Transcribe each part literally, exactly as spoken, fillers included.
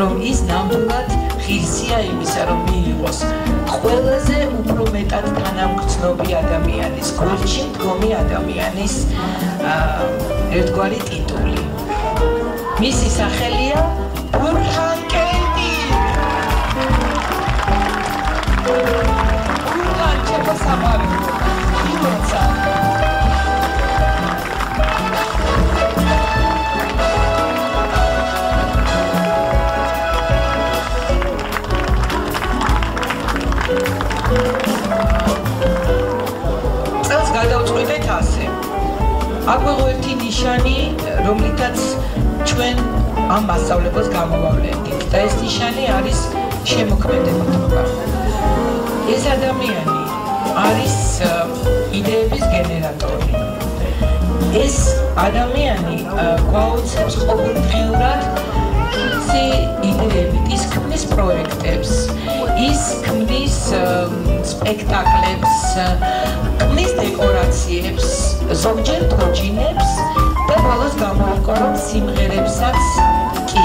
რომ ის ნამდვილად ღირსია იმისა, რომ მიიღოს ყველაზე უფრო მეტად თანამგრძნობი ადამიანის გულში მდგომი ადამიანის ერთგვარი ტიტული. მისი სახელია ბურჰან კეიტი. ბურჰან ჩებოსამარიძე. Agro Tinishani, Romitats, Twin, Ambassadors Gamma, Testishani, Aris, Shemokmeta. Is Adamiani, Aris Idevis Generatori. Is Adamiani, quotes of Purat, see Idevis Commis Projects, is Commis Spectacles, Commis Decorations. Zogjen Kojinebs, და ბოლოს გამოაქვთ სიმღერებსაც კი.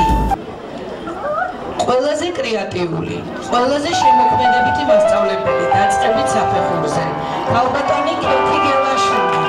Ყველაზე კრეატიული, ყველაზე შემოქმედებითი მასწავლებელი დაწყებით საფეხურზე. ქალბატონი კეთი გელაშვილი.